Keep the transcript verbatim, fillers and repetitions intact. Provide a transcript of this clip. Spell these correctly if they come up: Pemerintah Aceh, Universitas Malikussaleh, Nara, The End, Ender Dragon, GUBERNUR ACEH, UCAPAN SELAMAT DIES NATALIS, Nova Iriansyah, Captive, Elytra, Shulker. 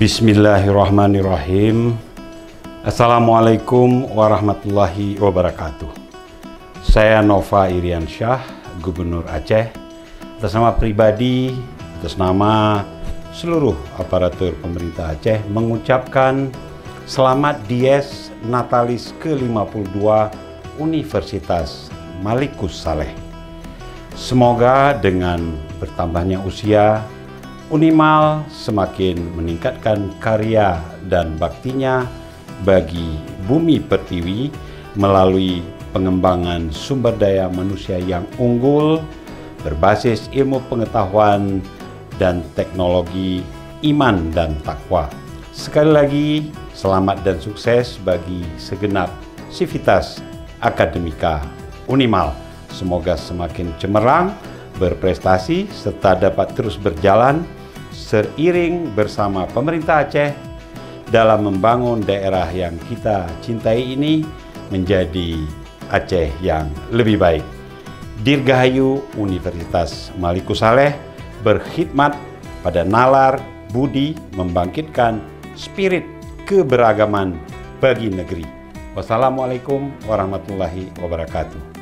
Bismillahirrahmanirrahim. Assalamualaikum warahmatullahi wabarakatuh. Saya Nova Iriansyah, Gubernur Aceh, atas nama pribadi, atas nama seluruh aparatur pemerintah Aceh mengucapkan Selamat Dies Natalis ke lima puluh dua Universitas Malikussaleh. Semoga dengan bertambahnya usia, Unimal semakin meningkatkan karya dan baktinya bagi bumi pertiwi melalui pengembangan sumber daya manusia yang unggul, berbasis ilmu pengetahuan dan teknologi iman dan takwa. Sekali lagi, selamat dan sukses bagi segenap sivitas akademika Unimal. Semoga semakin cemerlang, berprestasi, serta dapat terus berjalan seiring bersama pemerintah Aceh dalam membangun daerah yang kita cintai ini menjadi Aceh yang lebih baik. Dirgahayu Universitas Malikussaleh berkhidmat pada nalar budi membangkitkan spirit keberagaman bagi negeri. Wassalamualaikum warahmatullahi wabarakatuh.